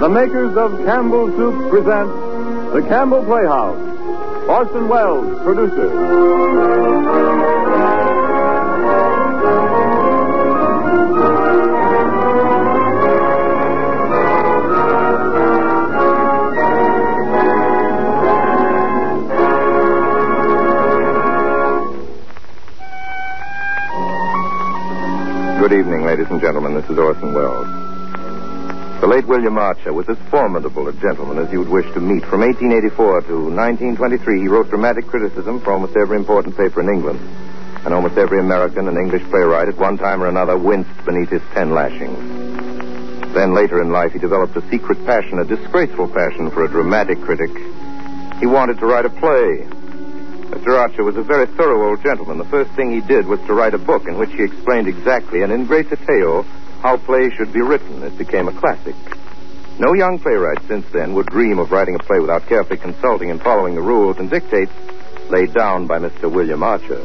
The makers of Campbell's Soup present The Campbell Playhouse. Orson Welles, producer. Good evening, ladies and gentlemen. This is Orson Welles. The late William Archer was as formidable a gentleman as you would wish to meet. From 1884 to 1923, he wrote dramatic criticism for almost every important paper in England. And almost every American and English playwright at one time or another winced beneath his 10 lashings. Then later in life, he developed a secret passion, a disgraceful passion for a dramatic critic. He wanted to write a play. Mr. Archer was a very thorough old gentleman. The first thing he did was to write a book in which he explained exactly and in great detail how plays should be written. It became a classic. No young playwright since then would dream of writing a play without carefully consulting and following the rules and dictates laid down by Mr. William Archer.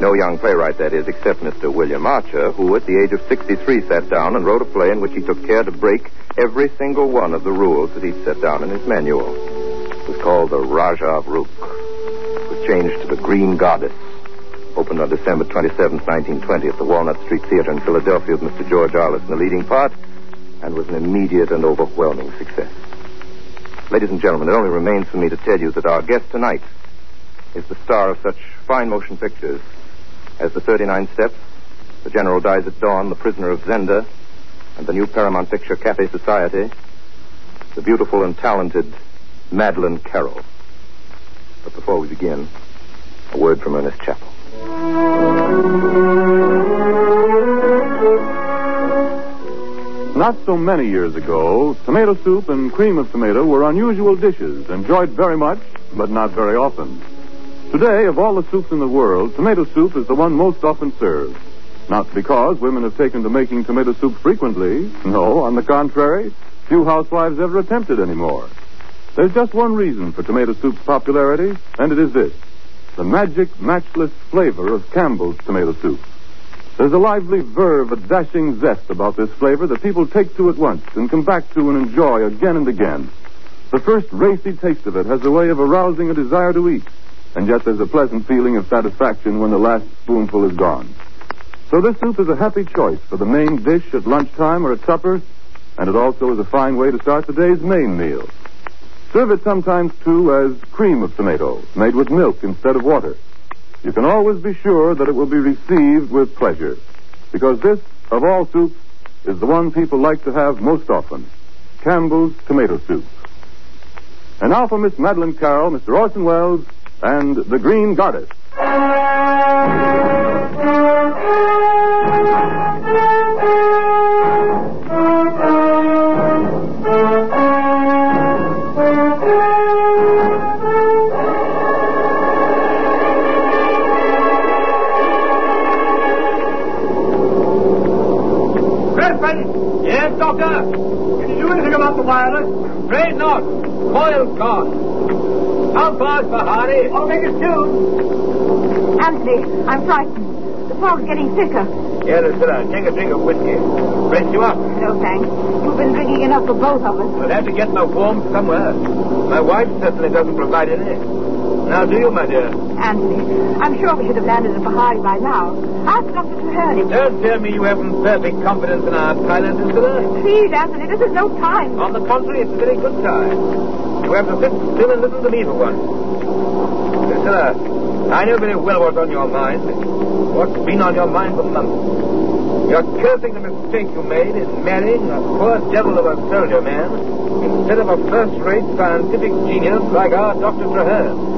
No young playwright, that is, except Mr. William Archer, who at the age of 63 sat down and wrote a play in which he took care to break every single one of the rules that he'd set down in his manual. It was called The Rajah of Rook. It was changed to The Green Goddess. Opened on December 27, 1920 at the Walnut Street Theater in Philadelphia with Mr. George Arliss in the leading part, and was an immediate and overwhelming success. Ladies and gentlemen, it only remains for me to tell you that our guest tonight is the star of such fine motion pictures as The 39 Steps, The General Dies at Dawn, The Prisoner of Zenda, and the new Paramount picture Cafe Society, the beautiful and talented Madeleine Carroll. But before we begin, a word from Ernest Chappell. Not so many years ago, tomato soup and cream of tomato were unusual dishes, enjoyed very much, but not very often. Today, of all the soups in the world, tomato soup is the one most often served. Not because women have taken to making tomato soup frequently. No, on the contrary, few housewives ever attempt it anymore. There's just one reason for tomato soup's popularity, and it is this: the magic, matchless flavor of Campbell's tomato soup. There's a lively verve, a dashing zest about this flavor that people take to at once and come back to and enjoy again and again. The first racy taste of it has a way of arousing a desire to eat, and yet there's a pleasant feeling of satisfaction when the last spoonful is gone. So this soup is a happy choice for the main dish at lunchtime or at supper, and it also is a fine way to start the day's main meal. Serve it sometimes, too, as cream of tomato, made with milk instead of water. You can always be sure that it will be received with pleasure, because this, of all soups, is the one people like to have most often: Campbell's tomato soup. And now for Miss Madeleine Carroll, Mr. Orson Welles, and The Green Goddess. Trade north. Coil gone. How far, Bahari? I'll make it two. Anthony, I'm frightened. The fog's getting thicker. Here, Lucilla, take a drink of whiskey. Brace you up. No, thanks. You've been drinking enough for both of us. We'll have to get my warmth somewhere. My wife certainly doesn't provide any. Now, do you, my dear? Anthony, I'm sure we should have landed at Bahari by now. Ask Dr. Traherne. Don't tell me you haven't perfect confidence in our Thailand, Lucilla. Please, Anthony, this is no time. On the contrary, it's a very good time. You have to sit still and listen to me for once. Lucilla, I know very well what's on your mind. What's been on your mind for months. You're cursing the mistake you made in marrying a poor devil of a soldier man instead of a first-rate scientific genius like our Dr. Traherne.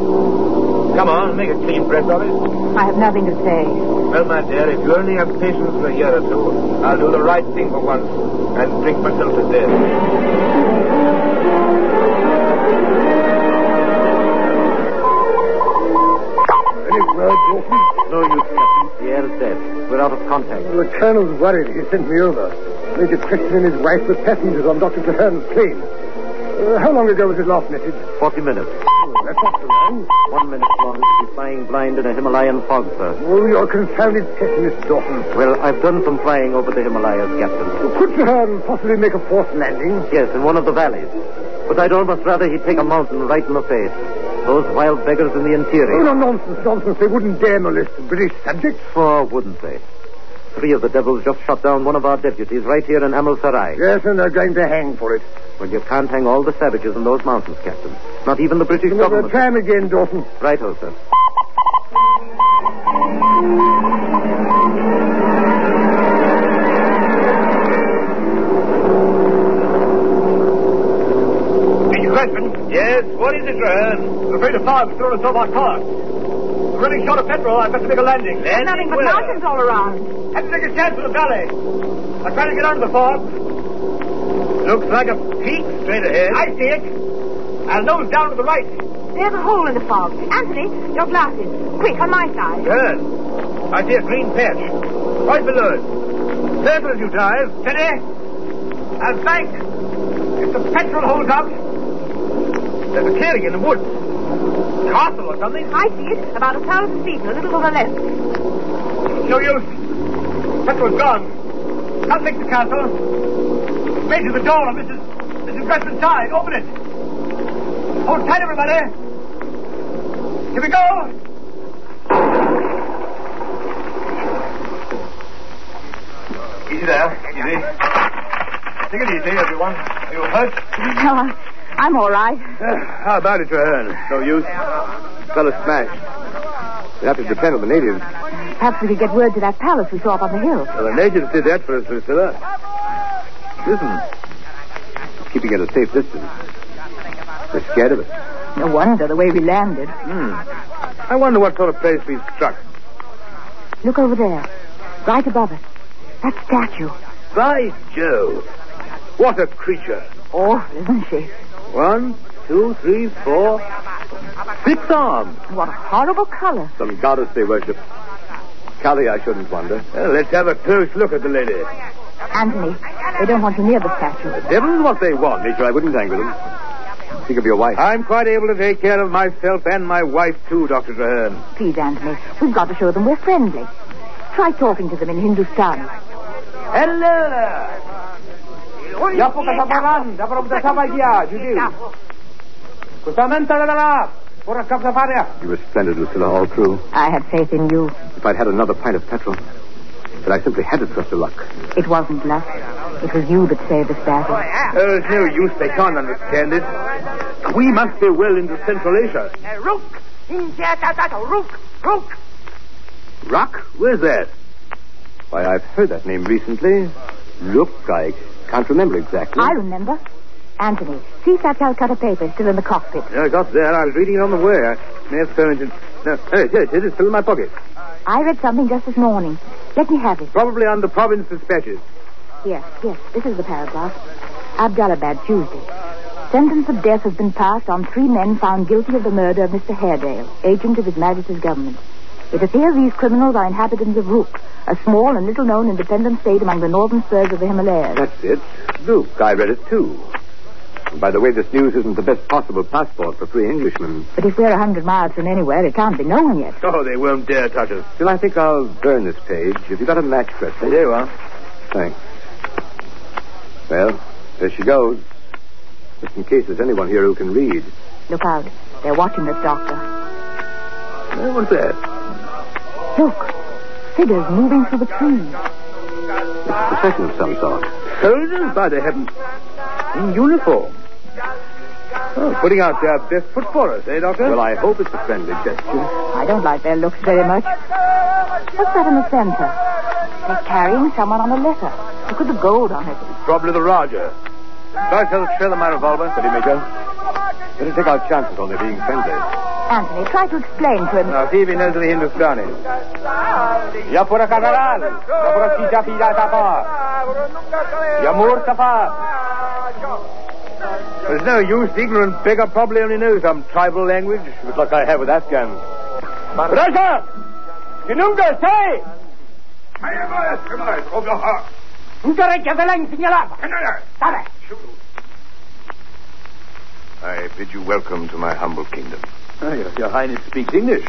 Come on, make a clean breast of it. I have nothing to say. Well, my dear, if you only have patience for a year or two, I'll do the right thing for once and drink myself to death. Any word, Wilson? No, you can't. The air is dead. We're out of contact. Well, the colonel's worried. He sent me over. Major Crespin and his wife were passengers on Dr. Traherne's plane. How long ago was his last message? 40 minutes. That's not too long. 1 minute longer to be flying blind in a Himalayan fog, sir. Oh, you're confounded pessimist, Dawson. Well, I've done some flying over the Himalayas, Captain. Well, could Traherne possibly make a forced landing? Yes, in one of the valleys. But I'd almost rather he take a mountain right in the face. Those wild beggars in the interior. Oh, no, nonsense. They wouldn't dare molest the British subjects. Oh, wouldn't they? Three of the devils just shot down one of our deputies right here in Amil Sarai. Yes, and they're going to hang for it. Well, you can't hang all the savages in those mountains, Captain. Not even the British government. Time again, Dawson. Right-ho, sir. Mr. Crespin? Yes, what is it, Traherne? I'm afraid a fire's thrown us off our car. Running short of petrol, I've got to make a landing. There's nothing but mountains all around. Have to take a chance for the valley. I'll try to get out of the fog. Looks like a peak straight ahead. I see it. I'll nose down to the right. There's a hole in the fog. Anthony, your glasses. Quick, on my side. Good. I see a green patch. Right below it. Circle as you dive. Steady. I'll bank. If the petrol holds up, there's a clearing in the woods. Castle or something? I see it. About 1,000 feet and a little to the left. No use. Petrol's gone. Can't make the castle. Major, the door on Mrs. Crespin's side. Open it. Hold tight, everybody. Here we go. Easy there. Easy. Take it easy, everyone. Are you hurt? No, I'm all right. How about it, Traherne? No use. Fella smashed. We'll have to depend on the natives. Perhaps we could get word to that palace we saw up on the hill. Well, the natives did that for us, Lucilla. Listen. Keeping at a safe distance. They're scared of us. No wonder, the way we landed. I wonder what sort of place we struck. Look over there. Right above us. That statue. By Jove. What a creature. Awful, isn't she? 1, 2, 3, 4, 6 arms. What a horrible color. Some goddess they worship. Kali, I shouldn't wonder. Well, let's have a close look at the lady. Anthony, they don't want you near the statue. The devil's what they want, Major. I wouldn't tangle them. Think of your wife. I'm quite able to take care of myself and my wife, too, Dr. Traherne. Please, Anthony, we've got to show them we're friendly. Try talking to them in Hindustani. Hello! You were splendid, Lucilla, all through. I had faith in you. If I'd had another pint of petrol, but I simply had to trust to luck. It wasn't luck. It was you that saved us battle. Oh, it's no use. They can't understand it. We must be well into Central Asia. Rook. Rock? Where's that? Why, I've heard that name recently. Look, I can't remember exactly. I remember. Anthony, see that Calcutta paper still in the cockpit. I got there. I was reading it on the way. I may have thrown it in... No, it is. It's still in my pocket. I read something just this morning. Let me have it. Probably under province dispatches. Yes. This is the paragraph. Abdalabad, Tuesday. Sentence of death has been passed on 3 men found guilty of the murder of Mr. Haredale, agent of His Majesty's government. It appears these criminals are inhabitants of Rook, a small and little-known independent state among the northern spurs of the Himalayas. That's it. Luke, I read it too. And by the way, this news isn't the best possible passport for free Englishmen. But if we're 100 miles from anywhere, it can't be known yet. Oh, they won't dare touch us. Well, I think I'll burn this page. Have you got a match, Crespin? There you are. Thanks. Well, there she goes. Just in case there's anyone here who can read. Look out. They're watching us, Doctor. Well, what's that? Look, figures moving through the trees. It's procession of some sort. Soldiers, by the heavens, in uniform. Oh, putting out their best foot for us, eh, Doctor? Well, I hope it's a friendly gesture. I don't like their looks very much. What's that in the center? They're carrying someone on a letter. Look at the gold on it. It's probably the Rajah. Doctor, show them my revolver. Ready, Major? Better take our chances on their being friendly. Anthony, try to explain to him. Now, see if he knows the Hindustani. Yapura Kanaral. Yapura Kijapida Tapa. Yamur Tapa. There's no use. The ignorant beggar probably only knows some tribal language. It's like I have with Afghans. Rajah! Kinunga, say! I I bid you welcome to my humble kingdom. Oh, your Highness speaks English.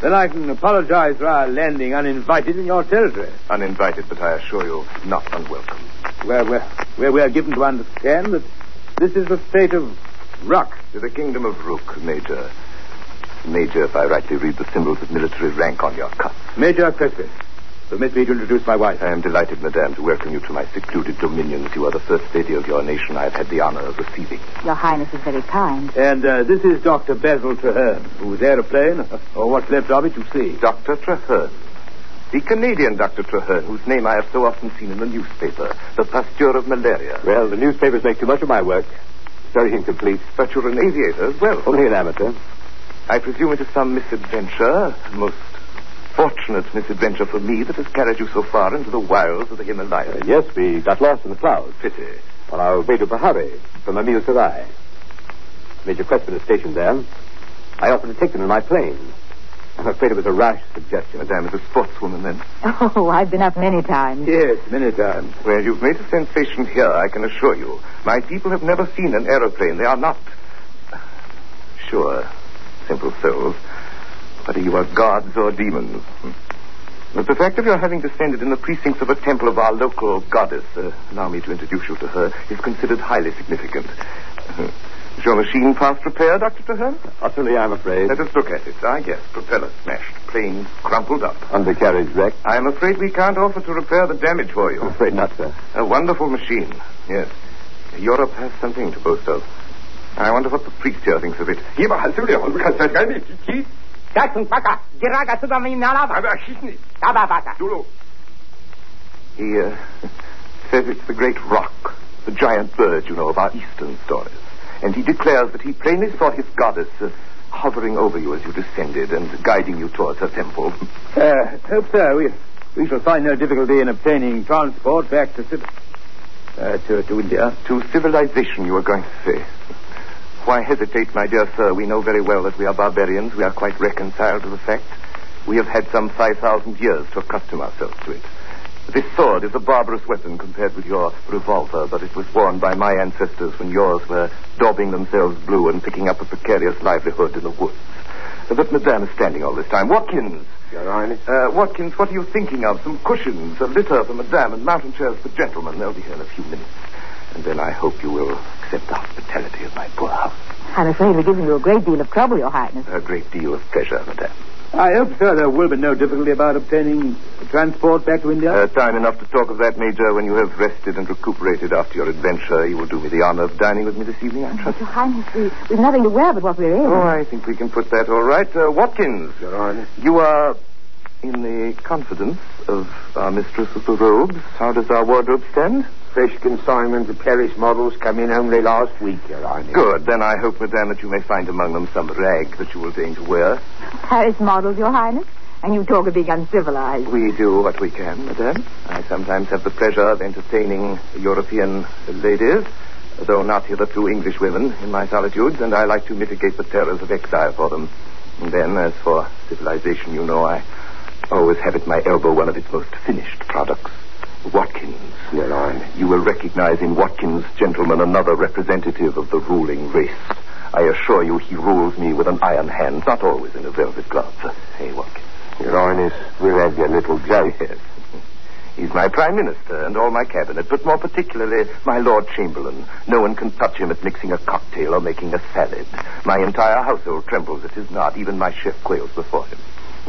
Then I can apologize for our landing uninvited in your territory. Uninvited, but I assure you, not unwelcome. Where we are given to understand that this is the state of Rook. The kingdom of Rook, Major. Major, if I rightly read the symbols of military rank on your cuff. Major Crespin, permit me to introduce my wife. I am delighted, madame, to welcome you to my secluded dominions. You are the first lady of your nation I have had the honor of receiving. Your Highness is very kind. And this is Dr. Basil Traherne, whose aeroplane, or what's left of it, you see. Dr. Traherne. The Canadian Dr. Traherne, whose name I have so often seen in the newspaper, the Pasteur of malaria. Well, the newspapers make too much of my work. It's very incomplete. But you're an aviator as well. Only an amateur. I presume it is some misadventure, most fortunate misadventure for me, that has carried you so far into the wilds of the Himalayas. Yes, we got lost in the clouds. Pity. On our way to Bahari, from Amil Sarai. Major Crespin is stationed there. I offered to take them in my plane. I'm afraid it was a rash suggestion. Madame is a sportswoman, then. Oh, I've been up many times. Yes, many times. Well, you've made a sensation here, I can assure you. My people have never seen an aeroplane. They are not... sure, simple souls, whether you are gods or demons. But the fact of your having descended in the precincts of a temple of our local goddess, allow me to introduce you to her, is considered highly significant. Is your machine past repair, Dr. Traherne? Utterly, I'm afraid. Let us look at it. Ah, yes. Propeller smashed. Plane crumpled up. Undercarriage wrecked. I'm afraid we can't offer to repair the damage for you. I'm afraid not, sir. A wonderful machine. Yes. Europe has something to boast of. I wonder what the priest here thinks of it. He says it's the great rock, the giant bird, you know, of our eastern stories. And he declares that he plainly saw his goddess hovering over you as you descended and guiding you towards her temple. Hope so. We shall find no difficulty in obtaining transport back to India. To civilization, you were going to say. Why hesitate, my dear sir? We know very well that we are barbarians. We are quite reconciled to the fact. We have had some 5,000 years to accustom ourselves to it. This sword is a barbarous weapon compared with your revolver, but it was worn by my ancestors when yours were daubing themselves blue and picking up a precarious livelihood in the woods. But Madame is standing all this time. Watkins! Your Highness? Watkins, what are you thinking of? Some cushions, a litter for Madame, and mountain chairs for gentlemen. They'll be here in a few minutes. And then I hope you will accept the hospitality of my poor house. I'm afraid we're giving you a great deal of trouble, Your Highness. A great deal of pleasure, Madame. I hope, sir, there will be no difficulty about obtaining transport back to India. Time enough to talk of that, Major, when you have rested and recuperated after your adventure. You will do me the honor of dining with me this evening, I trust. Your Highness, we've nothing to wear but what we're in. Oh, I think we can put that all right. Watkins. Your Highness. You are in the confidence of our mistress of the robes. How does our wardrobe stand? Fresh consignment of Paris models come in only last week, Your Highness. Good. Then I hope, Madame, that you may find among them some rag that you will deign to wear. Paris models, Your Highness? And you talk of being uncivilized. We do what we can, Madame. I sometimes have the pleasure of entertaining European ladies, though not hitherto English women, in my solitudes, and I like to mitigate the terrors of exile for them. And then, as for civilization, you know, I always have at my elbow one of its most finished products. Watkins. Your Highness. You will recognize in Watkins, gentlemen, another representative of the ruling race. I assure you he rules me with an iron hand, not always in a velvet glove. Hey, Watkins. Your Highness, we'll have your little joke. Yes. He's my Prime Minister and all my cabinet, but more particularly my Lord Chamberlain. No one can touch him at mixing a cocktail or making a salad. My entire household trembles at his nod. Even my chef quails before him.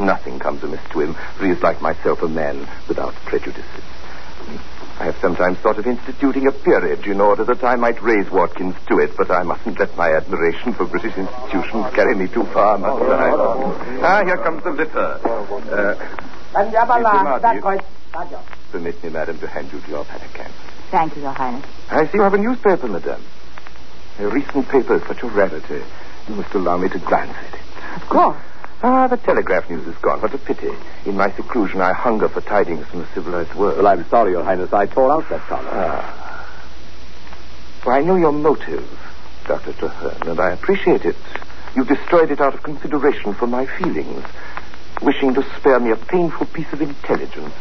Nothing comes amiss to him, for he is like myself, a man without prejudices. I have sometimes thought of instituting a peerage in order that I might raise Watkins to it, but I mustn't let my admiration for British institutions carry me too far, must I? Ah, here comes the litter. Permit me, madam, to hand you to your pannikin. Thank you, Your Highness. I see you have a newspaper, madam. A recent paper is such a rarity. You must allow me to glance at it. Of course. Ah, the telegraph news is gone. What a pity. In my seclusion, I hunger for tidings from the civilized world. Well, I'm sorry, Your Highness. I tore out that column. Ah. Well, I know your motive, Dr. Traherne, and I appreciate it. You destroyed it out of consideration for my feelings, wishing to spare me a painful piece of intelligence.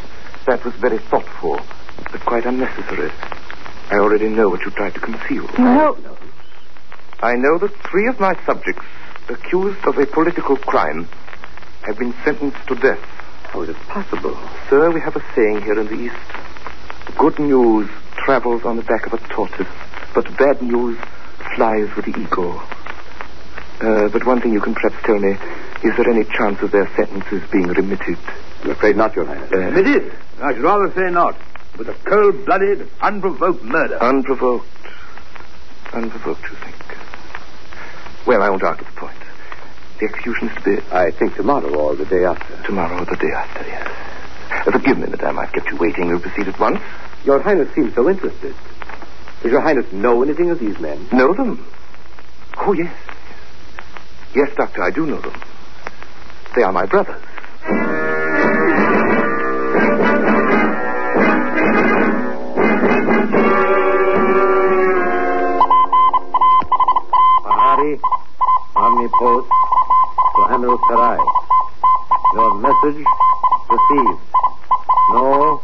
That was very thoughtful, but quite unnecessary. I already know what you tried to conceal. No. I know that three of my subjects, accused of a political crime, have been sentenced to death. How is it possible? Sir, we have a saying here in the East. Good news travels on the back of a tortoise, but bad news flies with the eagle. But one thing you can perhaps tell me, is there any chance of their sentences being remitted? I'm afraid not, Your Highness. Remitted? I should rather say not. With a cold-blooded, unprovoked murder. Unprovoked. Unprovoked, you think? Well, I won't argue the point. The execution is to be... I think tomorrow or the day after. Tomorrow or the day after, yes. Forgive me, madame, I've kept you waiting. You'll proceed at once. Your Highness seems so interested. Does Your Highness know anything of these men? Know them? Oh, yes. Yes, Doctor, I do know them. They are my brothers. Bahari, Army Post, to Amil Sarai. Your message received. No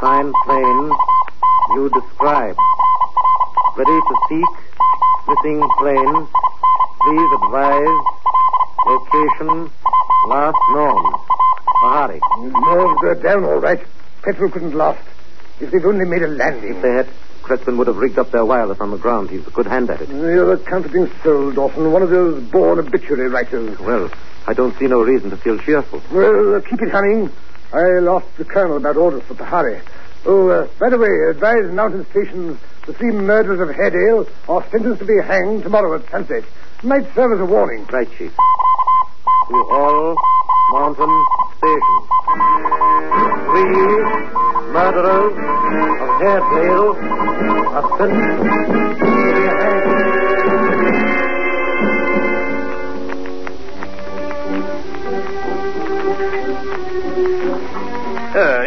sign plain you describe. Ready to seek missing plane. Please advise location last known. Bahari. No, they're down all right. Petrol couldn't last. If they'd only made a landing. If they had, Crespin would have rigged up their wireless on the ground. He's a good hand at it. You're a comforting soul, Dawson. One of those born obituary writers. Well, I don't see no reason to feel cheerful. Well, keep it humming. I'll ask the colonel about orders for Bahari. Oh, by the way, advise mountain stations the three murderers of Haredale are sentenced to be hanged tomorrow at sunset. Might serve as a warning. Right, Chief. To all mountain stations. Three murderers of Haredale are sentenced to be hanged.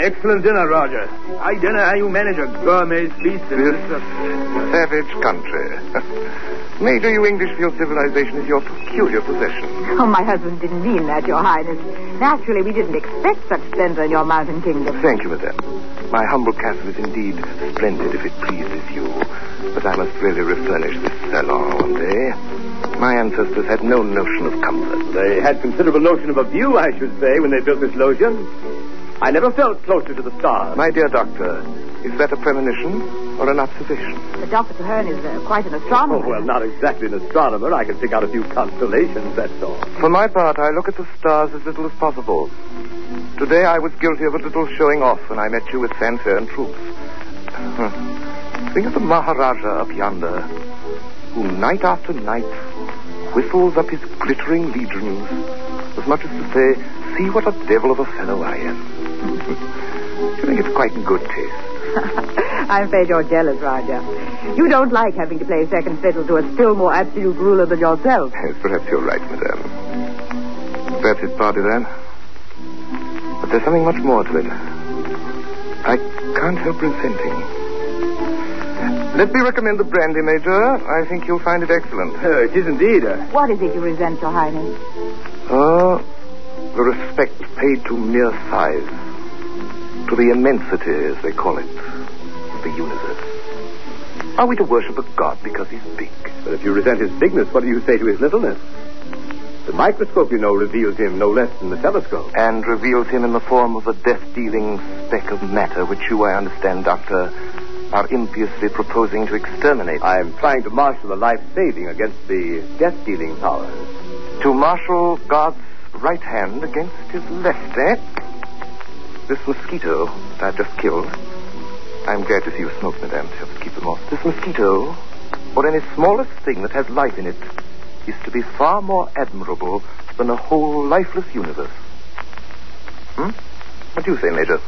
Excellent dinner, Roger. I don't know how you manage a gourmet feast in this savage country. Major, you English feel civilization is your peculiar possession. Oh, my husband didn't mean that, Your Highness. Naturally, we didn't expect such splendor in your mountain kingdom. Thank you, madame. My humble castle is indeed splendid if it pleases you. But I must really refurnish this salon one day. My ancestors had no notion of comfort. They had considerable notion of a view, I should say, when they built this loggia. I never felt closer to the stars. My dear doctor, is that a premonition or an observation? But Dr. Traherne is quite an astronomer. Oh, well, not exactly an astronomer. I can pick out a few constellations, that's all. For my part, I look at the stars as little as possible. Today I was guilty of a little showing off when I met you with fanfare and troops. Think of the Maharaja up yonder, who night after night whistles up his glittering legions, as much as to say, see what a devil of a fellow I am. I think it's quite good taste. I'm afraid you're jealous, Rajah. You don't like having to play second fiddle to a still more absolute ruler than yourself. Yes, perhaps you're right, madame. That's his party, then. But there's something much more to it. I can't help resenting. Let me recommend the brandy, Major. I think you'll find it excellent. It is indeed. What is it you resent, Your Highness? Oh, the respect paid to mere size. To the immensity, as they call it, of the universe. Are we to worship a god because he's big? But if you resent his bigness, what do you say to his littleness? The microscope, you know, reveals him no less than the telescope. And reveals him in the form of a death-dealing speck of matter, which you, I understand, Doctor, are impiously proposing to exterminate. I am trying to marshal the life-saving against the death-dealing powers. To marshal God's right hand against his left, eh? This mosquito that I've just killed... I'm glad to see you smoke, madame, to help keep them off. This mosquito, or any smallest thing that has life in it, is to be far more admirable than a whole lifeless universe. What do you say, Major?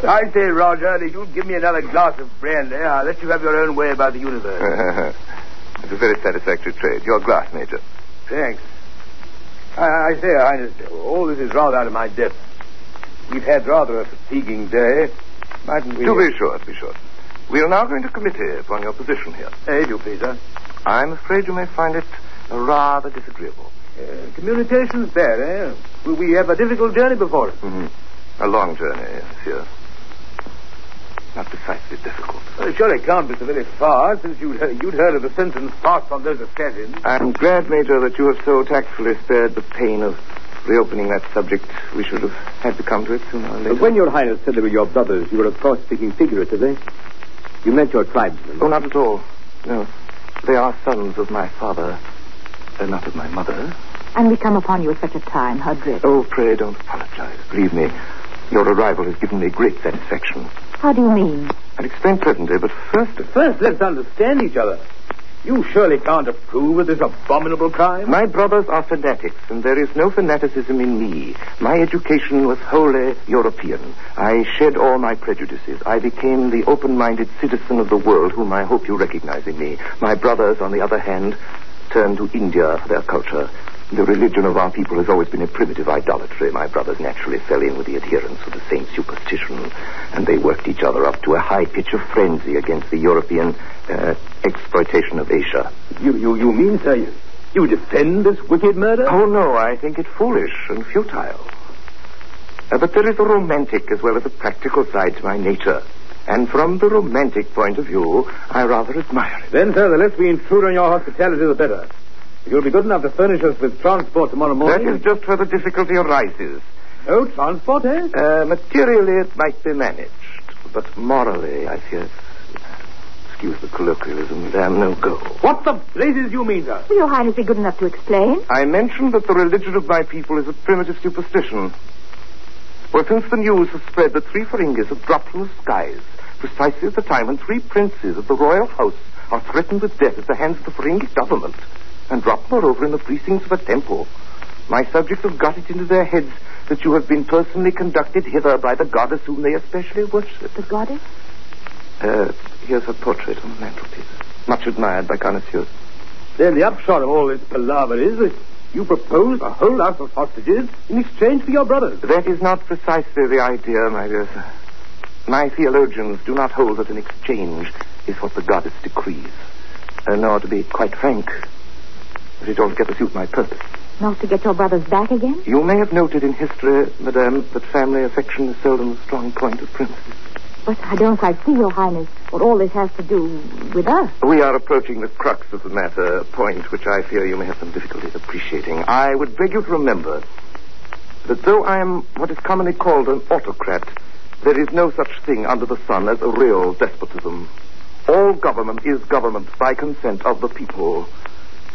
I say, Roger, if you'll give me another glass of brandy, I'll let you have your own way about the universe. It's a very satisfactory trade. Your glass, Major. Thanks. I say, Your Highness, all this is rather out of my depth. We've had rather a fatiguing day. Mightn't we... To be sure. We are now going to committee upon your position here. If you please, sir. I'm afraid you may find it rather disagreeable. Communications there, eh? We have a difficult journey before us. A long journey, yes. not precisely difficult. Well, sure it can't be so very far, since you'd heard of the sentence passed on those assassins. I'm glad, Major, that you have so tactfully spared the pain of reopening that subject. We should have had to come to it sooner or later. But when Your Highness said they were your brothers, you were, of course, speaking figuratively. You meant your tribesmen. Oh, not at all. No. They are sons of my father, and not of my mother. And we come upon you at such a time, how dreadful. Oh, pray don't apologize. Believe me, your arrival has given me great satisfaction. How do you mean? I'll explain presently, but first, let's understand each other. You surely can't approve of this abominable crime? My brothers are fanatics, and there is no fanaticism in me. My education was wholly European. I shed all my prejudices. I became the open-minded citizen of the world whom I hope you recognize in me. My brothers, on the other hand, turned to India for their culture. The religion of our people has always been a primitive idolatry. My brothers naturally fell in with the adherents of the same superstition, and they worked each other up to a high pitch of frenzy against the European exploitation of Asia. You mean, sir, you defend this wicked murder? Oh, no, I think it foolish and futile. But there is a romantic as well as a practical side to my nature. And from the romantic point of view, I rather admire it. Then, sir, the less we intrude on your hospitality, the better. You'll be good enough to furnish us with transport tomorrow morning. That is just where the difficulty arises. Oh, transport, eh? Materially, it might be managed. But morally, I fear. Excuse the colloquialism, damn no go. What the blazes do you mean, sir? Will Your Highness be good enough to explain? I mentioned that the religion of my people is a primitive superstition. Well, since the news has spread that three Feringhis have dropped from the skies, precisely at the time when three princes of the royal house are threatened with death at the hands of the Feringhi government, and dropped, moreover, in the precincts of a temple. My subjects have got it into their heads that you have been personally conducted hither by the goddess whom they especially worship. The goddess? Here's her portrait on the mantelpiece, much admired by connoisseurs. Then the upshot of all this palaver is that you propose a whole house of hostages in exchange for your brothers. That is not precisely the idea, my dear sir. My theologians do not hold that an exchange is what the goddess decrees. Nor, to be quite frank, but it altogether suits my purpose. Not to get your brothers back again? You may have noted in history, madame, that family affection is seldom a strong point of princes. But I don't quite see, Your Highness, what all this has to do with us. We are approaching the crux of the matter, a point which I fear you may have some difficulty appreciating. I would beg you to remember that though I am what is commonly called an autocrat, there is no such thing under the sun as a real despotism. All government is government by consent of the people.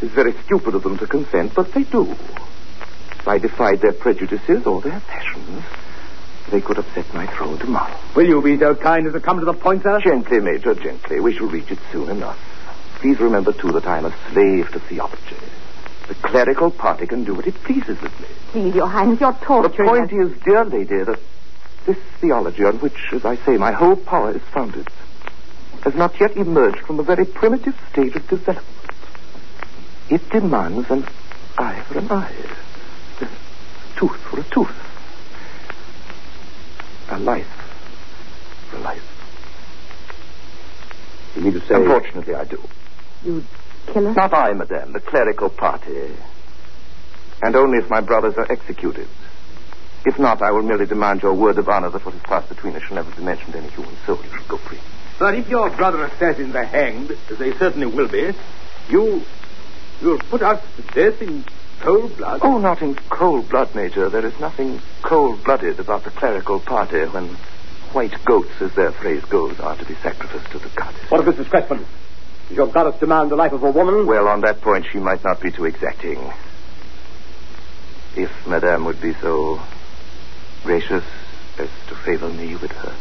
It's very stupid of them to consent, but they do. If I defied their prejudices or their passions, they could upset my throne tomorrow. Will you be so kind as to come to the point, sir? Gently, Major, gently. We shall reach it soon enough. Please remember, too, that I am a slave to theology. The clerical party can do what it pleases with me. Please, Your Highness, you're torturing us. The point is, dear lady, that this theology on which, as I say, my whole power is founded has not yet emerged from a very primitive stage of development. It demands an eye for an eye, a tooth for a tooth, a life for a life. You mean to say... Unfortunately, I do. You kill us? Not I, madame, the clerical party. And only if my brothers are executed. If not, I will merely demand your word of honor that what has passed between us shall never be mentioned to any human soul. You shall go free. But if your brother assassins are hanged, as they certainly will be, You'll put us to death in cold blood? Oh, not in cold blood, Major. There is nothing cold-blooded about the clerical party when white goats, as their phrase goes, are to be sacrificed to the goddess. What of Mrs. Crespin? Does your goddess demand the life of a woman? Well, on that point, she might not be too exacting. If Madame would be so gracious as to favor me with her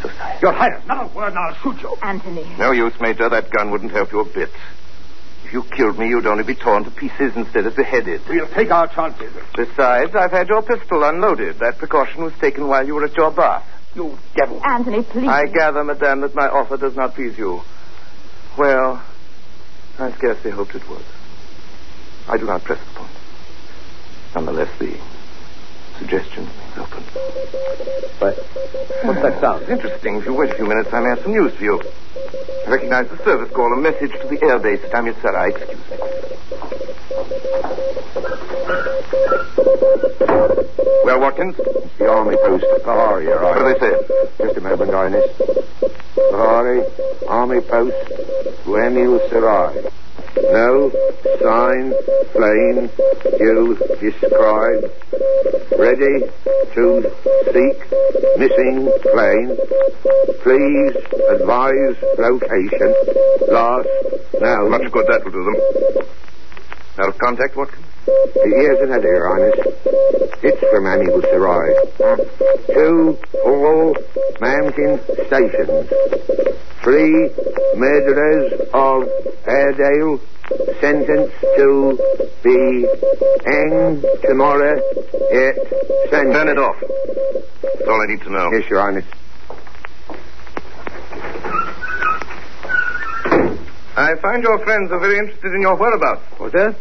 society. Your Highness, not a word and I'll shoot you. Anthony. No use, Major. That gun wouldn't help you a bit. If you killed me, you'd only be torn to pieces instead of beheaded. We'll take our chances. Besides, I've had your pistol unloaded. That precaution was taken while you were at your bath. You devil. Anthony, please. I gather, madame, that my offer does not please you. Well, I scarcely hoped it would. I do not press the point. Nonetheless, the suggestion open. What? What's that sound? Interesting. If you wait a few minutes, I may have some news for you. I recognize the service call, a message to the air base at Amil Sarai. Excuse me. Well, Watkins? It's the army post at Bahari, all right. What do they say? Just a moment, Ernest. Bahari, army post, Amil Sarai. No sign, plane, you describe. Ready to seek missing plane. Please advise location. Last now. Much good that will do them. Out of contact, Watkins? Here's an idea, Ernest. It's from Amil Sarai. To all mountain stations. 3 murderers of Haredale sentenced to be hanged tomorrow at sunset. Turn it off. That's all I need to know. Yes, Your Honor. I find your friends are very interested in your whereabouts. What's that?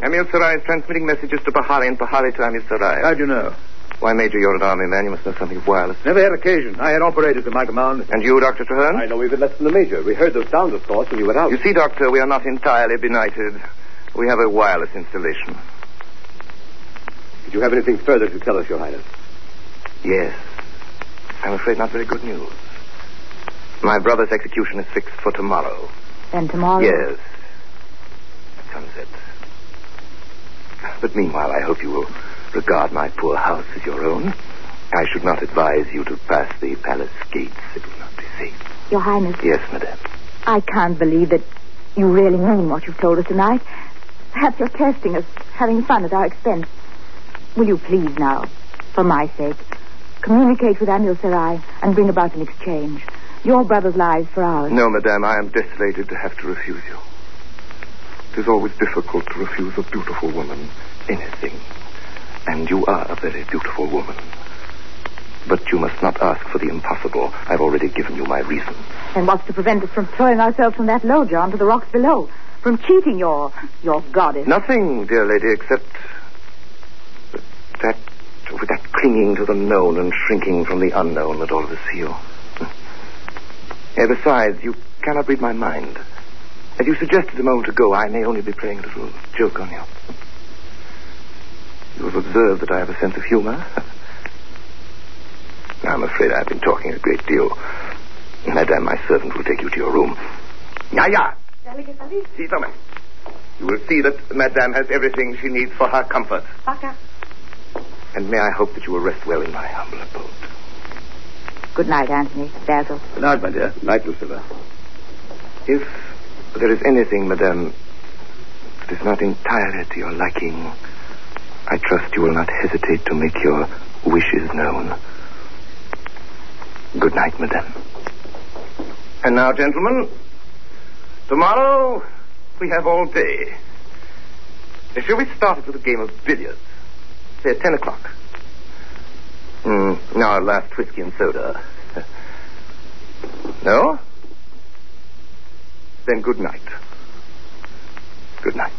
Amil Sarai is transmitting messages to Bahari and Bahari to Amil Sarai. How do you know? Why, Major, you're an army man. You must know something of wireless. Never had occasion. I had operators in my command. And you, Dr. Traherne? I know even less than the Major. We heard those sounds, of course, when you were out. You see, Doctor, we are not entirely benighted. We have a wireless installation. Did you have anything further to tell us, Your Highness? Yes. I'm afraid not very good news. My brother's execution is fixed for tomorrow. And tomorrow? Yes. At sunset. But meanwhile, I hope you will regard my poor house as your own. I should not advise you to pass the palace gates. It will not be safe. Your Highness. Yes, madame. I can't believe that you really mean what you've told us tonight. Perhaps you're testing us, having fun at our expense. Will you please now, for my sake, communicate with Amil Sarai and bring about an exchange? Your brother's lives for ours. No, madame, I am desolated to have to refuse you. It is always difficult to refuse a beautiful woman anything. And you are a very beautiful woman. But you must not ask for the impossible. I've already given you my reasons. And what's to prevent us from throwing ourselves from that loggia onto the rocks below? From cheating your goddess? Nothing, dear lady, except that clinging to the known and shrinking from the unknown that all of us feel. And besides, you cannot read my mind. As you suggested a moment ago, I may only be playing a little joke on you. You have observed that I have a sense of humor. I'm afraid I've been talking a great deal. Madame, my servant will take you to your room. Yaya! See, someone. You will see that Madame has everything she needs for her comfort. Baka. And may I hope that you will rest well in my humble abode. Good night, Anthony. Basil. Good night, my dear. Good night, Lucilla. If there is anything, Madame, that is not entirely to your liking, I trust you will not hesitate to make your wishes known. Good night, madame. And now, gentlemen, tomorrow we have all day. Shall we start with a game of billiards? Say at 10:00. Our last whiskey and soda. No? Then good night. Good night.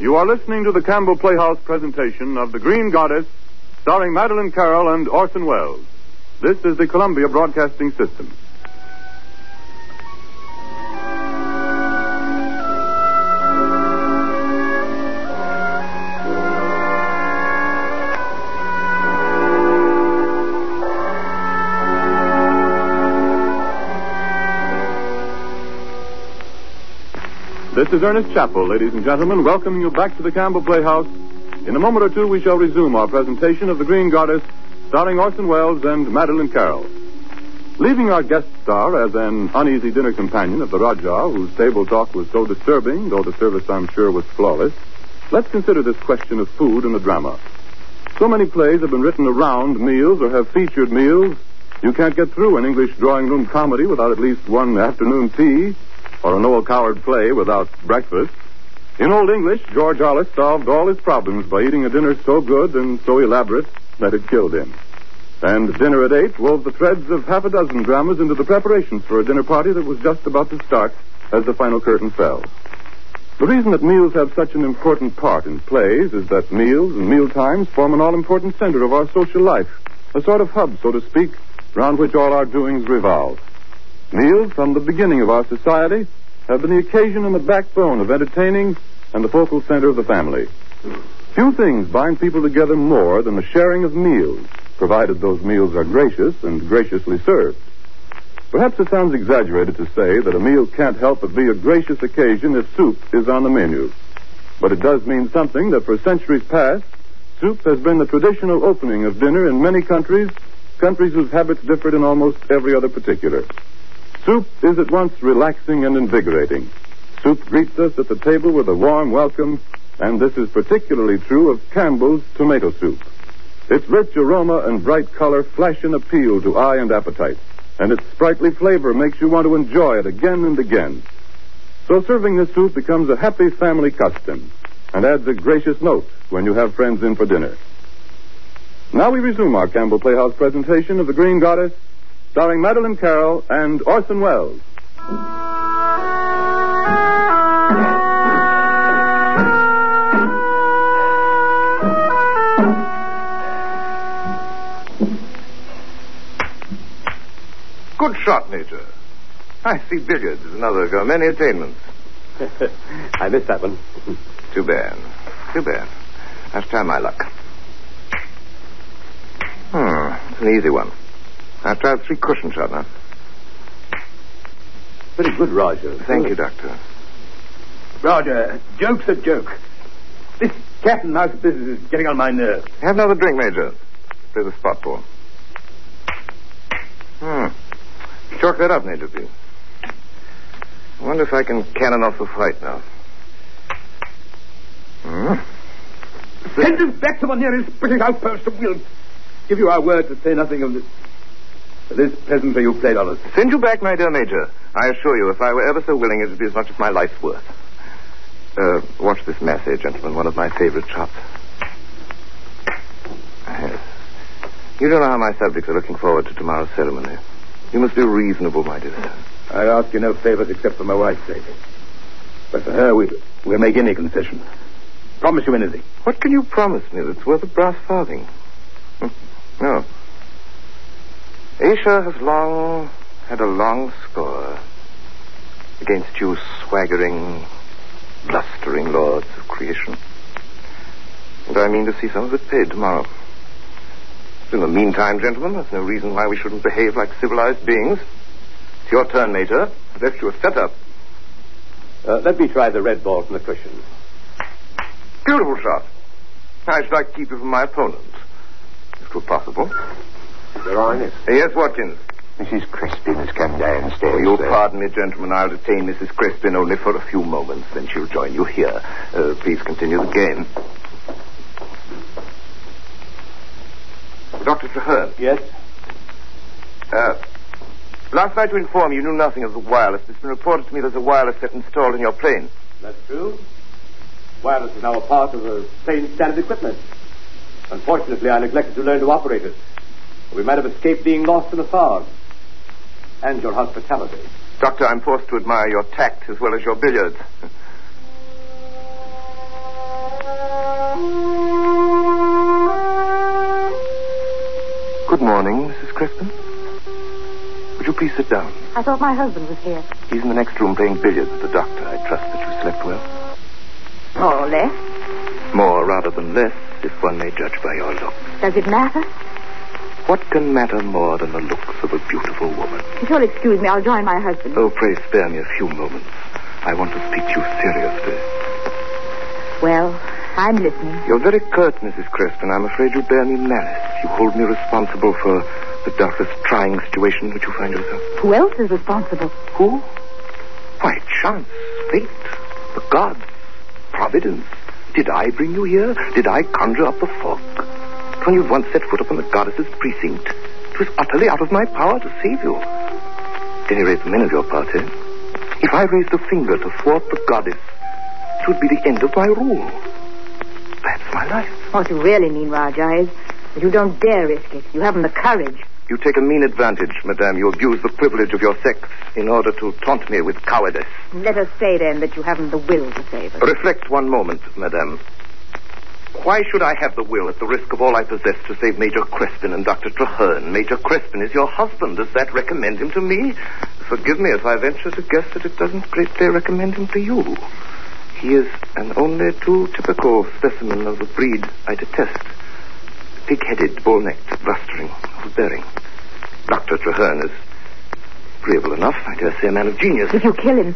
You are listening to the Campbell Playhouse presentation of The Green Goddess, starring Madeleine Carroll and Orson Welles. This is the Columbia Broadcasting System. This is Ernest Chappell, ladies and gentlemen, welcoming you back to the Campbell Playhouse. In a moment or two, we shall resume our presentation of The Green Goddess, starring Orson Welles and Madeleine Carroll. Leaving our guest star as an uneasy dinner companion of the Rajah, whose table talk was so disturbing, though the service, I'm sure, was flawless, let's consider this question of food in the drama. So many plays have been written around meals or have featured meals, you can't get through an English drawing room comedy without at least one afternoon tea, or an old coward play without breakfast. In Old English, George Arliss solved all his problems by eating a dinner so good and so elaborate that it killed him. And Dinner at Eight wove the threads of half a dozen dramas into the preparations for a dinner party that was just about to start as the final curtain fell. The reason that meals have such an important part in plays is that meals and mealtimes form an all-important center of our social life, a sort of hub, so to speak, round which all our doings revolve. Meals, from the beginning of our society, have been the occasion and the backbone of entertaining and the focal center of the family. Few things bind people together more than the sharing of meals, provided those meals are gracious and graciously served. Perhaps it sounds exaggerated to say that a meal can't help but be a gracious occasion if soup is on the menu. But it does mean something that for centuries past, soup has been the traditional opening of dinner in many countries whose habits differed in almost every other particular. Soup is at once relaxing and invigorating. Soup greets us at the table with a warm welcome, and this is particularly true of Campbell's tomato soup. Its rich aroma and bright color flash an appeal to eye and appetite, and its sprightly flavor makes you want to enjoy it again and again. So serving this soup becomes a happy family custom and adds a gracious note when you have friends in for dinner. Now we resume our Campbell Playhouse presentation of The Green Goddess, starring Madeleine Carroll and Orson Welles. Good shot, Major. I see billiards is another of your many attainments. I missed that one. Too bad. Let's try my luck. It's an easy one. I'll try the three-cushion shot now. Pretty good, Roger. Thank you, Doctor. Roger, joke's a joke. This cat and mouse business is getting on my nerves. Have another drink, Major. Play the spot ball. Chalk that up, Major, please. I wonder if I can cannon off the fight now. Send him back to the nearest British outpost, and we'll give you our word to say nothing of this peasantry you played on us. Send you back, my dear Major. I assure you, if I were ever so willing, it would be as much as my life's worth. Watch this mass here, gentlemen, one of my favorite shots. Yes. You don't know how my subjects are looking forward to tomorrow's ceremony. You must be reasonable, my dear sir. I ask you no favors except for my wife's sake. But for her, we'll make any concession. Promise you anything. What can you promise me that's worth a brass farthing? No. Asia has long had a long score against you swaggering, blustering lords of creation. And I mean to see some of it paid tomorrow. In the meantime, gentlemen, there's no reason why we shouldn't behave like civilized beings. It's your turn, Major. I've left you a setup. Let me try the red ball from the cushion. Beautiful shot. I should like to keep it from my opponent, if it were possible. Your Highness. Yes, Watkins. Mrs. Crespin has come downstairs. Oh, you'll pardon me, gentlemen. I'll detain Mrs. Crespin only for a few moments, then she'll join you here. Please continue the game. Dr. Traherne. Yes? Last night to inform you knew nothing of the wireless. It's been reported to me there's a wireless set installed in your plane. That's true. Wireless is now a part of the plane's standard equipment. Unfortunately, I neglected to learn to operate it. We might have escaped being lost in the fog. And your hospitality. Doctor, I'm forced to admire your tact as well as your billiards. Good morning, Mrs. Crespin. Would you please sit down? I thought my husband was here. He's in the next room playing billiards with the doctor. I trust that you slept well. More or less? More rather than less, if one may judge by your looks. Does it matter? What can matter more than the looks of a beautiful woman? If you'll excuse me, I'll join my husband. Oh, pray spare me a few moments. I want to speak to you seriously. Well, I'm listening. You're very curt, Mrs. Crespin. I'm afraid you bear me malice. You hold me responsible for the doubtless trying situation in which you find yourself. Who else is responsible? Who? Why, chance, fate, the gods, providence. Did I bring you here? Did I conjure up the fog? But when you'd once set foot upon the goddess's precinct, it was utterly out of my power to save you. At any rate, the men of your party, if I raised a finger to thwart the goddess, should be the end of my rule. That's my life. What you really mean, Rajah, is that you don't dare risk it. You haven't the courage. You take a mean advantage, madame. You abuse the privilege of your sex in order to taunt me with cowardice. Let us say, then, that you haven't the will to save us. Reflect one moment, madame. Why should I have the will at the risk of all I possess to save Major Crespin and Dr. Traherne? Major Crespin is your husband. Does that recommend him to me? Forgive me if I venture to guess that it doesn't greatly recommend him to you. He is an only too typical specimen of the breed I detest. Pig-headed, bull-necked, blustering, overbearing. Dr. Traherne is agreeable enough, I dare say, a man of genius. If you kill him,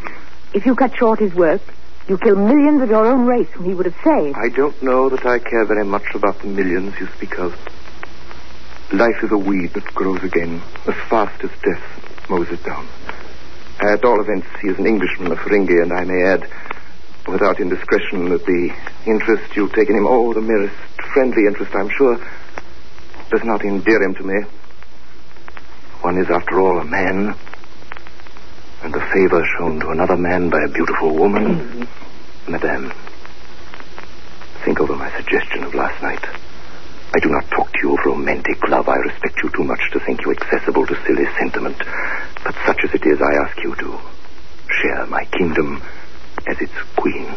if you cut short his work, you kill millions of your own race whom he would have saved. I don't know that I care very much about the millions you speak of. Life is a weed that grows again as fast as death mows it down. At all events, he is an Englishman of Feringhi, and I may add, without indiscretion, that the interest you've taken him, oh, the merest friendly interest, I'm sure, does not endear him to me. One is, after all, a man, and the favor shown to another man by a beautiful woman. Madame, think over my suggestion of last night. I do not talk to you of romantic love. I respect you too much to think you accessible to silly sentiment. But such as it is, I ask you to share my kingdom as its queen.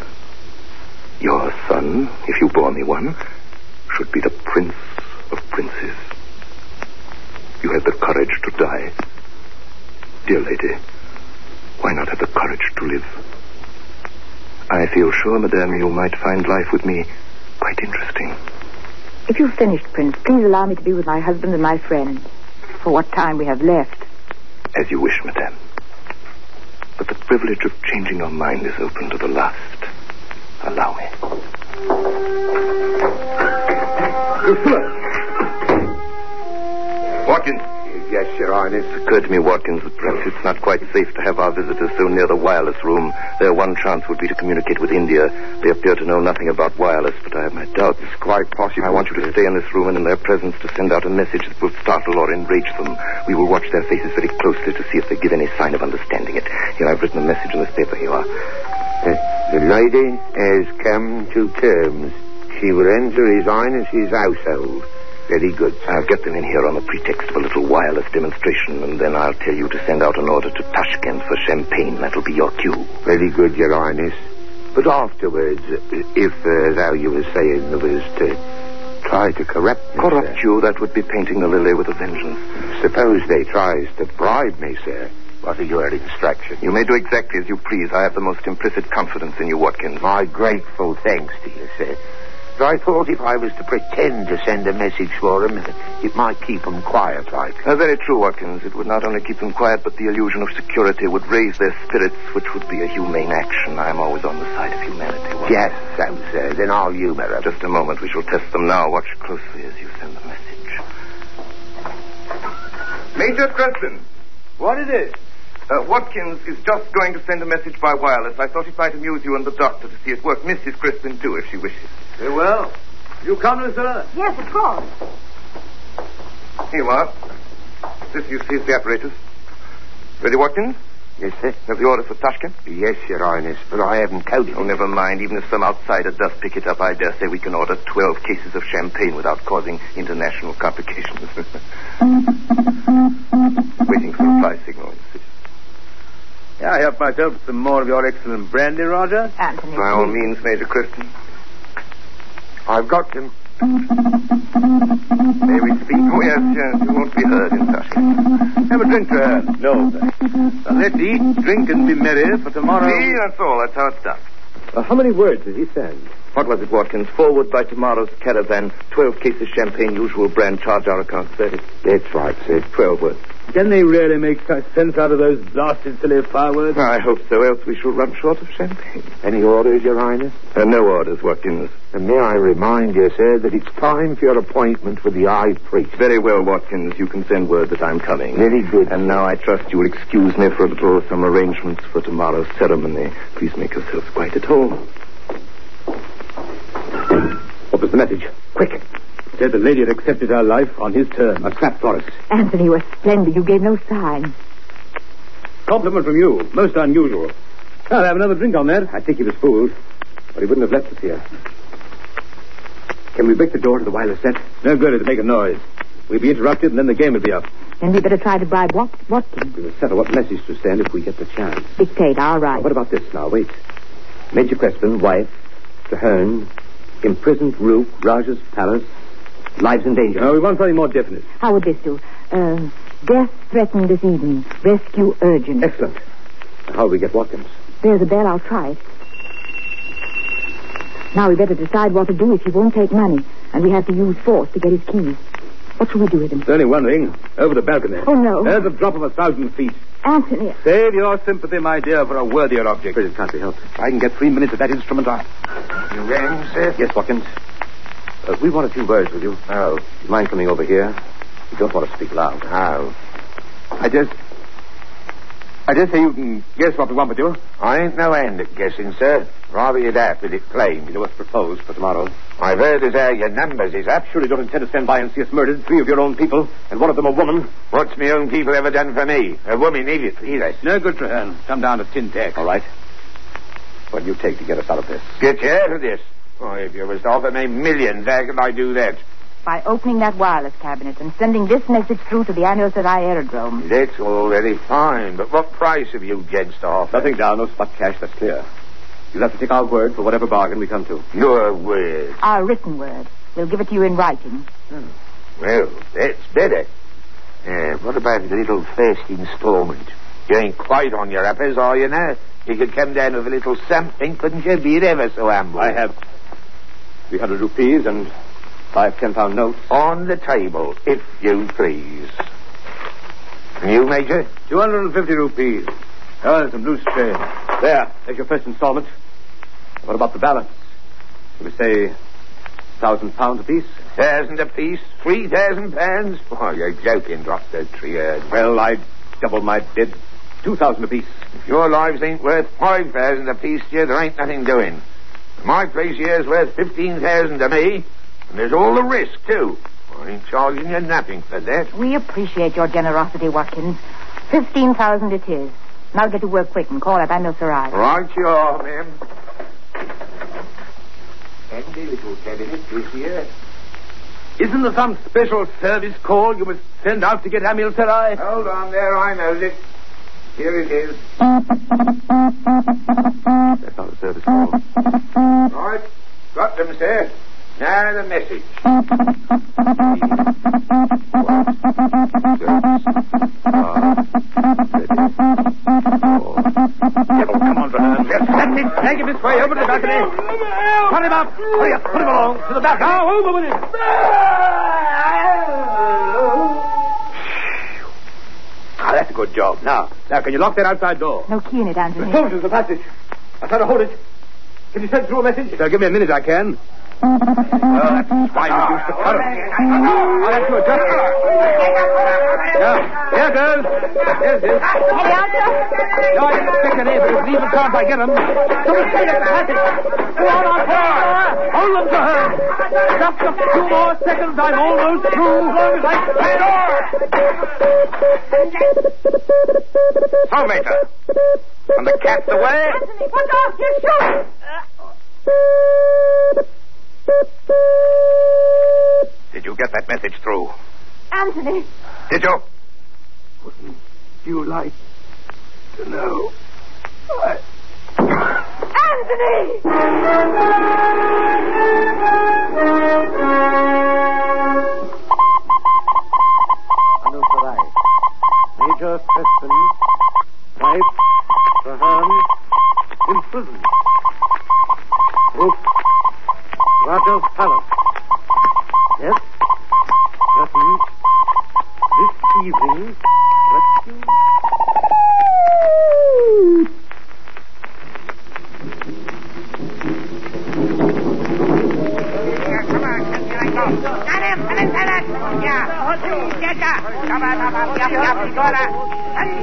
Your son, if you bore me one, should be the prince of princes. You have the courage to die. Dear lady, why not have the courage to live? I feel sure, madame, you might find life with me quite interesting. If you've finished, Prince, please allow me to be with my husband and my friend for what time we have left. As you wish, madame. But the privilege of changing your mind is open to the last. Allow me. Watkins. Yes, Your Honor. It occurred to me, Watkins, that perhaps it's not quite safe to have our visitors so near the wireless room. Their one chance would be to communicate with India. They appear to know nothing about wireless, but I have my doubts. It's quite possible. I want you to stay in this room and in their presence to send out a message that will startle or enrage them. We will watch their faces very closely to see if they give any sign of understanding it. Here, I've written a message in this paper. Here you are. The lady has come to terms. She will end to resign as his household. Very good, sir. I'll get them in here on the pretext of a little wireless demonstration, and then I'll tell you to send out an order to Tashkent for champagne. That'll be your cue. Very good, Your Highness. But afterwards, if, as you were saying, there was to try to corrupt me, corrupt you, that would be painting the lily with a vengeance. Suppose they tries to bribe me, sir. What are your instructions? You may do exactly as you please. I have the most implicit confidence in you, Watkins. My grateful thanks to you, sir. I thought if I was to pretend to send a message for them, it might keep them quiet, like. Very true, Watkins. It would not only keep them quiet, but the illusion of security would raise their spirits, which would be a humane action. I'm always on the side of humanity. Yes, so, sir. Then I'll humor them. Just a moment. We shall test them now. Watch closely as you send the message. Major Crespin. What is it? Watkins is just going to send a message by wireless. I thought it might amuse you and the doctor to see it work. Mrs. Crespin, too, if she wishes. Very well. You come, Lucilla? Yes, of course. Here you are. This, you see, is the apparatus. Ready, Watkins? Yes, sir. Have the order for Tashkent? Yes, Your Highness, but I haven't coded. Oh, never mind. Even if some outsider does pick it up, I dare say we can order 12 cases of champagne without causing international complications. Waiting for the reply signal, you see. Yeah, I help myself to some more of your excellent brandy, Roger. Anthony. By all means, Major Crespin. I've got him. May we speak? Oh, yes, yes. You won't be heard in Tashkent. Have a drink, sir. No, thanks. Well, let's eat, drink, and be merry for tomorrow. See, that's all. That's how it's done. How many words did he send? What was it, Watkins? Forward by tomorrow's caravan. 12 cases champagne, usual brand, charge our account 30. That's right, sir. 12 words. Can they really make such sense out of those blasted silly fireworks? I hope so, else we shall run short of champagne. Any orders, Your Highness? No orders, Watkins. And may I remind you, sir, that it's time for your appointment with the High Priest. Very well, Watkins. You can send word that I'm coming. Very good. And now I trust you will excuse me for a little, some arrangements for tomorrow's ceremony. Please make yourselves quite at home. What was the message? Quick. It said the lady had accepted her life on his term. A trap for us. Anthony, you were splendid. You gave no sign. Compliment from you. Most unusual. I'll have another drink on that. I think he was fooled. but he wouldn't have left us here. Can we break the door to the wireless set? No good. It'd make a noise. We'd be interrupted, and then the game would be up. Then we better try to bribe Watkins. We will settle what message to send if we get the chance. Dictate, all right. Well, what about this now? Wait. Major Crespin, wife, Traherne, imprisoned Rook, Rajah's palace, lives in danger. No, we want something more definite. How would this do? Death threatened this evening. Rescue urgent. Excellent. How do we get Watkins? There's a bell. I'll try it. Now we better decide what to do if he won't take money. And we have to use force to get his keys. What shall we do with him? There's only one thing. Over the balcony. Oh, no. There's a drop of 1,000 feet. Anthony. Save your sympathy, my dear, for a worthier object. But it can't be helped. I can get 3 minutes of that instrument on. You rang, sir? Yes, Watkins. We want a few words with you. Oh. Do you mind coming over here? You don't want to speak loud. How? I just say you can guess what we want with you. I ain't no hand at guessing, sir. Rather you'd have to declaim. You know what's proposed for tomorrow. I've heard as how your numbers is up. Surely you don't intend to stand by and see us murdered, 3 of your own people, and one of them a woman. What's me own people ever done for me? A woman either. No good, Traherne. Come down to tin tack. All right. What do you take to get us out of this? Get you out of this? Oh, if you was to offer me millions, how could I do that? By opening that wireless cabinet and sending this message through to the Amil Sarai aerodrome. That's all very fine, but what price have you gents to offer? Nothing down, no spot cash, that's clear. You'll have to take our word for whatever bargain we come to. Your word? Our written word. We'll give it to you in writing. Oh. Well, that's better. What about a little first installment? You ain't quite on your uppers, are you now? You could come down with a little something, couldn't you? Be it ever so humble. I have 300 rupees and 5 10-pound notes. On the table, if you please. And you, Major? 250 rupees. Oh, and some loose change. There, there's your first installment. What about the balance? Shall we say 1,000 pounds apiece? 1,000 apiece? 3,000 pounds? Oh, you're joking, Dr. Traherne. Well, I doubled my bid. 2,000 apiece. If your lives ain't worth 5,000 apiece, dear, there ain't nothing doing. My place here's worth 15,000 to me. And there's all the risk, too. I ain't charging you nothing for that. We appreciate your generosity, Watkins. 15,000 it is. Now get to work quick and call up Amil Sarai. Right you are, ma'am. And the little cabinet is here. Isn't there some special service call you must send out to get Amil Sarai? Hold on there, I knows it. Here it is. That's not a service call. Right. Got them, sir. Now the message. Come on, Traherne. That's it. Take him this way. Over to the balcony. Cut him up. Hurry up. Put him along to the balcony. Now, over with him. Ah, that's a good job. Now, can you lock that outside door? No key in it, Anthony. The soldiers, the passage. I try to hold it. Can you send through a message? If they'll give me a minute, I can. That's why you used the current. I'll have to adjust it. Now, here goes. Here's this. Hey, Archer. No, I didn't expect any, but it was even time I get them. So we'll stay at the passage. Go on, Archer. Hold them to her. Just a few more seconds. I'm almost through as long as I stand on. So, Major. And the cat's away. Anthony, put off your shoes. Did you get that message through? Anthony. Did you? Wouldn't you like to know? Anthony! Amil Sarai. Major Crespin. Wife. Traherne. In prison. Rook. Rajah's palace. Yes? Crespin. This evening.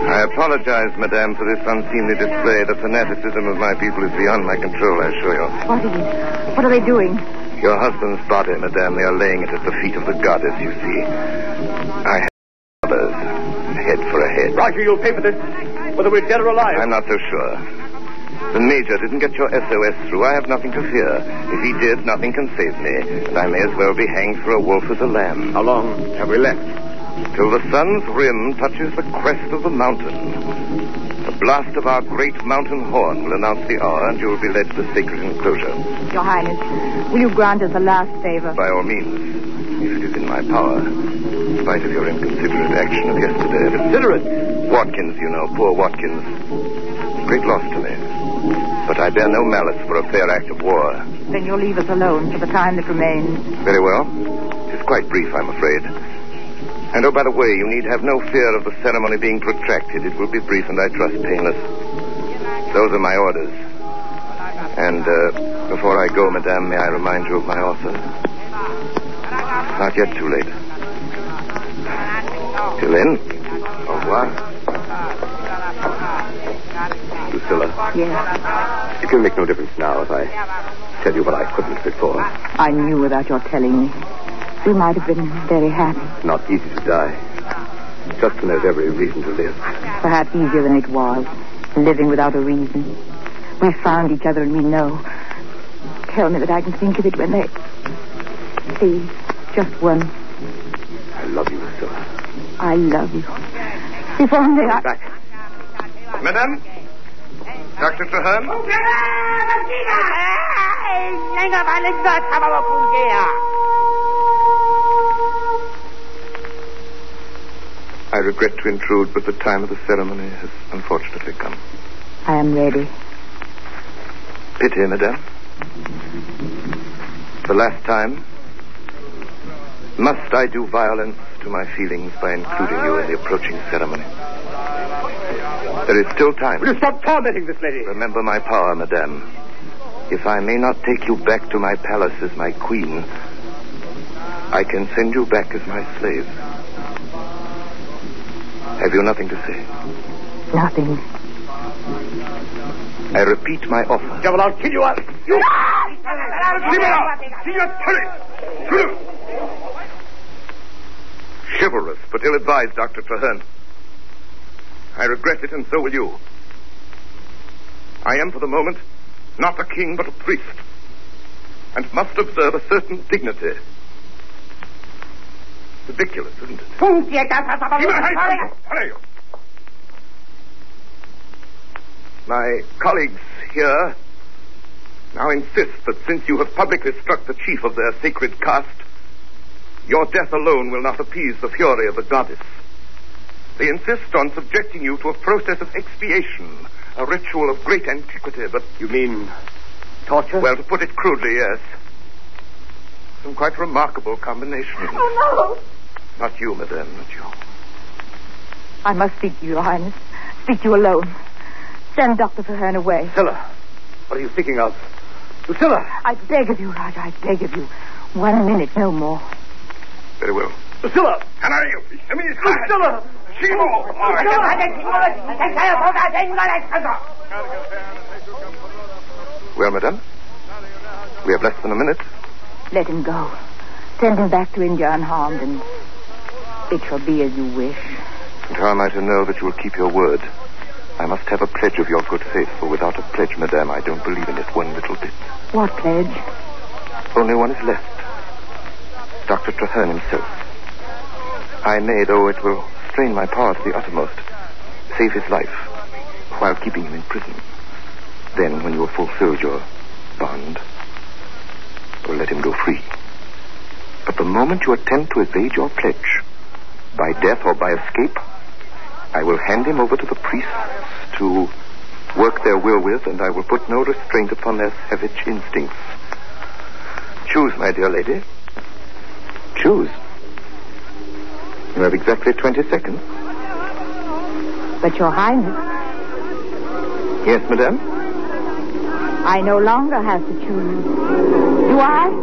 I apologize, madame, for this unseemly display. The fanaticism of my people is beyond my control, I assure you. What are they doing? Your husband's body, madame. They are laying it at the feet of the goddess, you see. I have others, head for a head. Roger, you'll pay for this, whether we're dead or alive. I'm not so sure. The Major didn't get your SOS through. I have nothing to fear. If he did, nothing can save me. And I may as well be hanged for a wolf as a lamb. How long have we left? Till the sun's rim touches the crest of the mountain. The blast of our great mountain horn will announce the hour, and you will be led to the sacred enclosure. Your Highness, will you grant us a last favor? By all means, if it is in my power, in spite of your inconsiderate action of yesterday. Considerate? Watkins, you know, poor Watkins. Great loss to me. But I bear no malice for a fair act of war. Then you'll leave us alone for the time that remains. Very well. It is quite brief, I'm afraid. And, oh, by the way, you need have no fear of the ceremony being protracted. It will be brief and, I trust, painless. Those are my orders. And before I go, Madame, may I remind you of my offer? It's not yet too late. Till then, au revoir. Lucilla? Yes? It will make no difference now if I tell you what I couldn't before. I knew without your telling me. We might have been very happy. Not easy to die. Just when there's every reason to live. Perhaps easier than it was, living without a reason. We found each other and we know. Tell me that I can think of it when they... Please, just once. I love you, Lucilla. I love you. If only I... Back. Madame? Dr. Traherne? I regret to intrude, but the time of the ceremony has unfortunately come. I am ready. Pity, Madame. For the last time, must I do violence to my feelings by including you in the approaching ceremony? There is still time. Will you stop tormenting this lady? Remember my power, Madame. If I may not take you back to my palace as my queen, I can send you back as my slave. Have you nothing to say? Nothing. I repeat my offer. Devil, I'll kill you out. You! Leave me out! See your turret! Chivalrous, but ill-advised, Dr. Traherne. I regret it, and so will you. I am, for the moment, not a king, but a priest, and must observe a certain dignity. Ridiculous, isn't it? My colleagues here now insist that since you have publicly struck the chief of their sacred caste, your death alone will not appease the fury of the goddess. They insist on subjecting you to a process of expiation, a ritual of great antiquity, but... You mean torture? Well, to put it crudely, yes. Some quite remarkable combinations. Oh, no! Not you, Madame, not you. I must speak to you, Your Highness. Speak to you alone. Send Dr. Traherne away. Lucilla, what are you thinking of? Lucilla! I beg of you, Rajah, I beg of you. 1 minute, no more. Very well. Lucilla! How are you? Lucilla! Well, Madame, we have less than a minute. Let him go. Send him back to India unharmed, and it shall be as you wish. And how am I to know that you will keep your word? I must have a pledge of your good faith, for without a pledge, Madame, I don't believe in it one little bit. What pledge? Only one is left. Dr. Traherne himself. I may, though it will strain my power to the uttermost, save his life while keeping him in prison. Then, when you have fulfilled your bond... or let him go free. But the moment you attempt to evade your pledge, by death or by escape, I will hand him over to the priests to work their will with, and I will put no restraint upon their savage instincts. Choose, my dear lady. Choose. You have exactly 20 seconds. But, Your Highness... Yes, Madame? I no longer have to choose... Do I?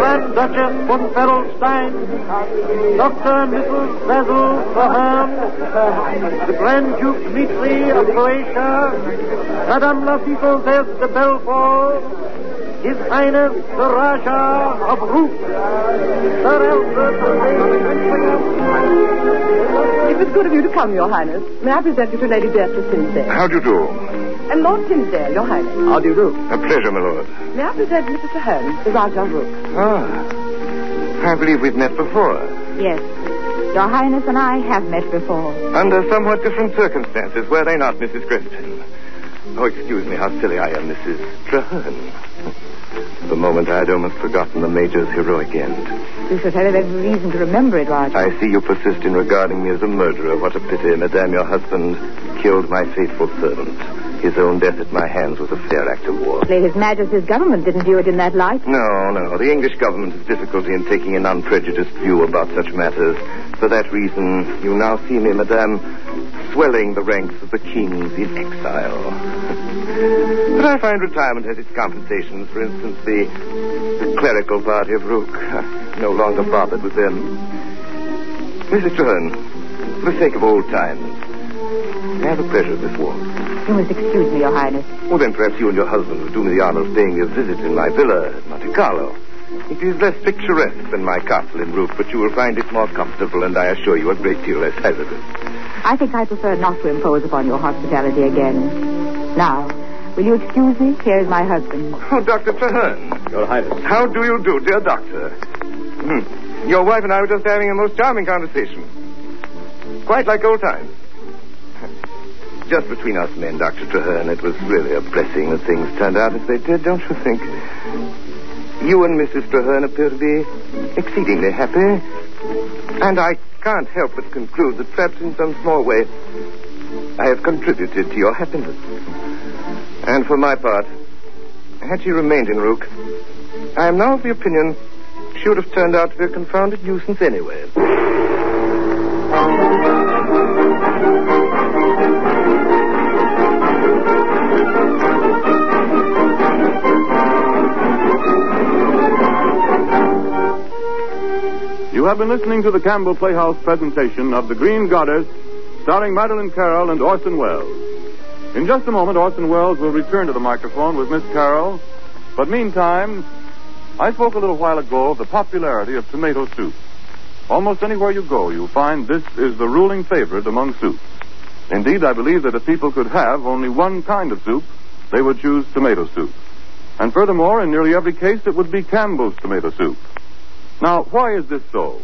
Grand Duchess von Ferolstein, Dr. and Mrs. Basil Traherne, the Grand Duke Dmitri of Croatia, Madame la Vicomtesse de Belfort, His Highness the Rajah of Rook, Sir Alfred. It was good of you to come, Your Highness. May I present you to Lady Beatrice Sinclair? How do you do? And Lord Tinsdale, Your Highness. How do you do? A pleasure, my lord. May I present Mr. Traherne, the Rajah of Rook? Ah. I believe we've met before. Yes. Your Highness and I have met before. Under somewhat different circumstances, were they not, Mrs. Crespin? Oh, excuse me, how silly I am, Mrs. Traherne. The moment I had almost forgotten the Major's heroic end. You should have every reason to remember it, Rajah. I see you persist in regarding me as a murderer. What a pity, Madame, your husband killed my faithful servant. His own death at my hands was a fair act of war. His Majesty's government didn't view it in that light. No. The English government has difficulty in taking an unprejudiced view about such matters. For that reason, you now see me, Madame, swelling the ranks of the kings in exile. But I find retirement has its compensations. For instance, the clerical party of Rook. No longer bothered with them. Mrs. Traherne, for the sake of old times, I have the pleasure of this walk. You must excuse me, Your Highness. Well, then perhaps you and your husband will do me the honor of paying me a visit in my villa at Monte Carlo. It is less picturesque than my castle in Rook, but you will find it more comfortable, and I assure you a great deal less hazardous. I think I prefer not to impose upon your hospitality again. Now, will you excuse me? Here is my husband. Oh, Dr. Traherne. Your Highness. How do you do, dear doctor? Your wife and I were just having a most charming conversation. Quite like old times. Just between us men, Dr. Traherne, it was really a blessing that things turned out as they did, don't you think? You and Mrs. Traherne appear to be exceedingly happy, and I can't help but conclude that perhaps in some small way I have contributed to your happiness. And for my part, had she remained in Rook, I am now of the opinion she would have turned out to be a confounded nuisance anyway. You have been listening to the Campbell Playhouse presentation of The Green Goddess, starring Madeleine Carroll and Orson Welles. In just a moment, Orson Welles will return to the microphone with Miss Carroll. But meantime, I spoke a little while ago of the popularity of tomato soup. Almost anywhere you go, you'll find this is the ruling favorite among soups. Indeed, I believe that if people could have only one kind of soup, they would choose tomato soup. And furthermore, in nearly every case, it would be Campbell's tomato soup. Now, why is this so?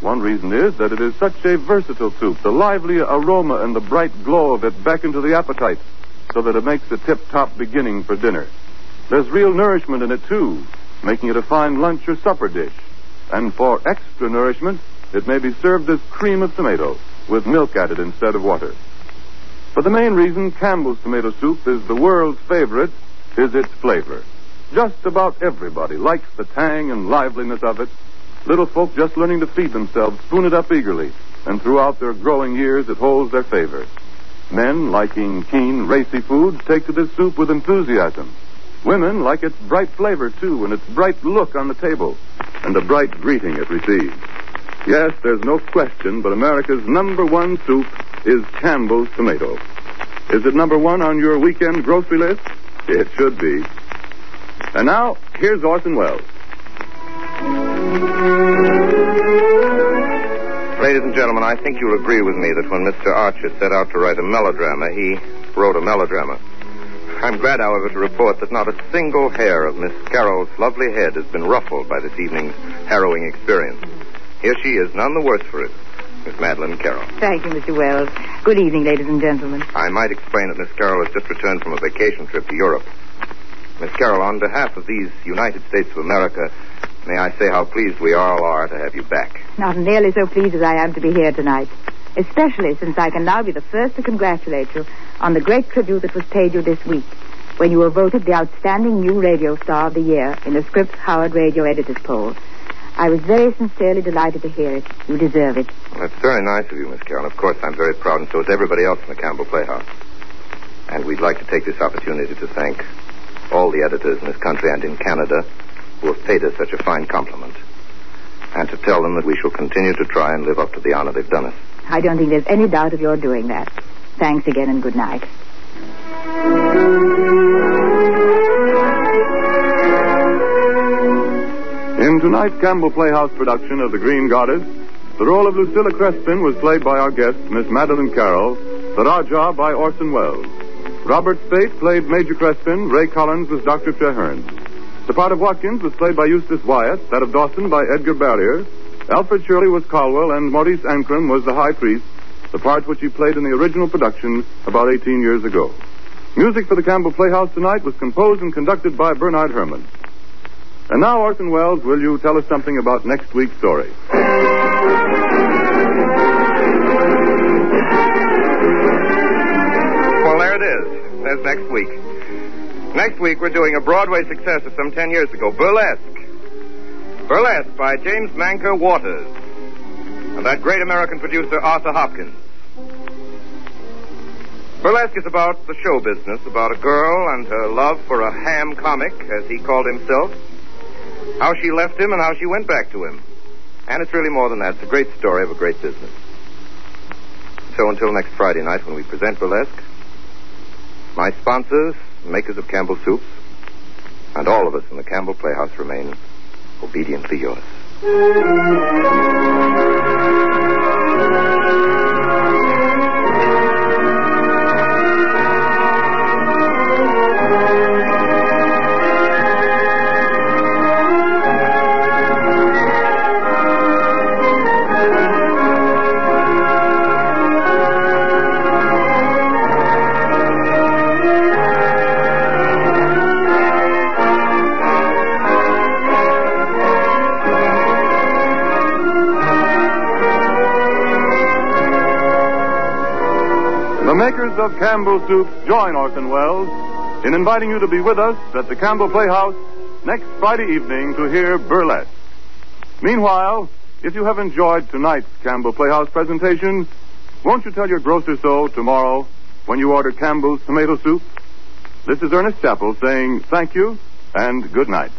One reason is that it is such a versatile soup. The lively aroma and the bright glow of it beckon to the appetite, so that it makes a tip-top beginning for dinner. There's real nourishment in it, too, making it a fine lunch or supper dish. And for extra nourishment, it may be served as cream of tomato, with milk added instead of water. But the main reason Campbell's tomato soup is the world's favorite is its flavor. Just about everybody likes the tang and liveliness of it. Little folk just learning to feed themselves spoon it up eagerly, and throughout their growing years it holds their favor. Men, liking keen, racy foods, take to this soup with enthusiasm. Women like its bright flavor, too, and its bright look on the table, and the bright greeting it receives. Yes, there's no question, but America's number one soup is Campbell's tomato. Is it number one on your weekend grocery list? It should be. And now, here's Orson Welles. Ladies and gentlemen, I think you'll agree with me that when Mr. Archer set out to write a melodrama, he wrote a melodrama. I'm glad, however, to report that not a single hair of Miss Carroll's lovely head has been ruffled by this evening's harrowing experience. Here she is, none the worse for it, Miss Madeleine Carroll. Thank you, Mr. Welles. Good evening, ladies and gentlemen. I might explain that Miss Carroll has just returned from a vacation trip to Europe. Miss Carroll, on behalf of these United States of America, may I say how pleased we all are to have you back. Not nearly so pleased as I am to be here tonight, especially since I can now be the first to congratulate you on the great tribute that was paid you this week when you were voted the outstanding new radio star of the year in the Scripps Howard Radio Editors Poll. I was very sincerely delighted to hear it. You deserve it. Well, that's very nice of you, Miss Carroll. Of course, I'm very proud, and so is everybody else in the Campbell Playhouse. And we'd like to take this opportunity to thank all the editors in this country and in Canada who have paid us such a fine compliment, and to tell them that we shall continue to try and live up to the honor they've done us. I don't think there's any doubt of your doing that. Thanks again and good night. In tonight's Campbell Playhouse production of The Green Goddess, the role of Lucilla Crespin was played by our guest, Miss Madeleine Carroll, the Rajah by Orson Welles. Robert Speight played Major Crespin, Ray Collins was Dr. Traherne. The part of Watkins was played by Eustace Wyatt, that of Dawson by Edgar Barrier. Alfred Shirley was Caldwell, and Maurice Ankrum was the High Priest, the part which he played in the original production about 18 years ago. Music for the Campbell Playhouse tonight was composed and conducted by Bernard Herrmann. And now, Orson Welles, will you tell us something about next week's story? Well, there it is. There's next week. Next week, we're doing a Broadway success of some 10 years ago, Burlesque. Burlesque by James Manker Waters and that great American producer, Arthur Hopkins. Burlesque is about the show business, about a girl and her love for a ham comic, as he called himself, how she left him and how she went back to him. And it's really more than that. It's a great story of a great business. So until next Friday night when we present Burlesque, my sponsors, makers of Campbell's Soups, and all of us in the Campbell Playhouse remain obediently yours. Of Campbell Soup join Orson Welles in inviting you to be with us at the Campbell Playhouse next Friday evening to hear Burlesque. Meanwhile, if you have enjoyed tonight's Campbell Playhouse presentation, won't you tell your grocer so tomorrow when you order Campbell's tomato soup? This is Ernest Chappell saying thank you and good night.